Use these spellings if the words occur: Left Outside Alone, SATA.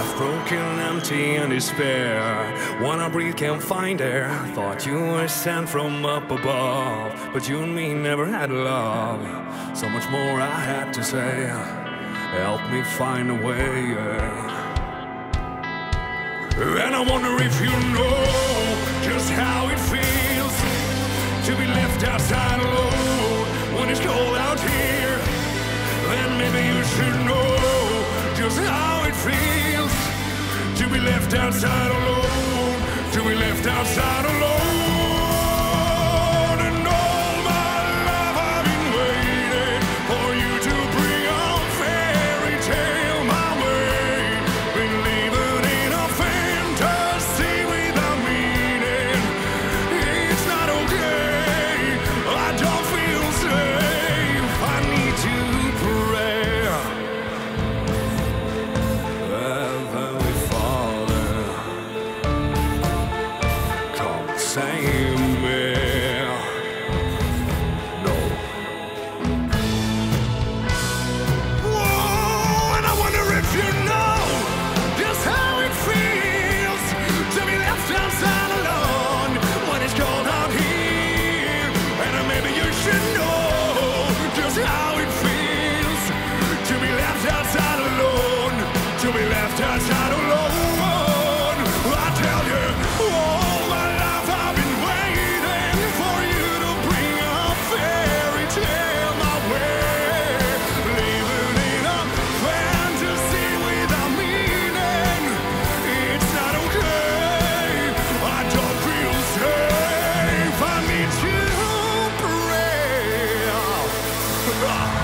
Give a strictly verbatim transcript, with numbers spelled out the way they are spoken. left broken, empty and despair. Wanna breathe, can't find air. Thought you were sent from up above, but you and me never had love. So much more I had to say. Help me find a way, yeah. And I wonder if you know just how it feels to be left outside alone when it's cold out here. Then maybe you should know just how it feels to be left outside alone, to be left outside alone. And all my life I've been waiting for you to bring a fairy tale my way. Been living in a fantasy without meaning. It's not okay, I don't feel safe. I need to. Rock!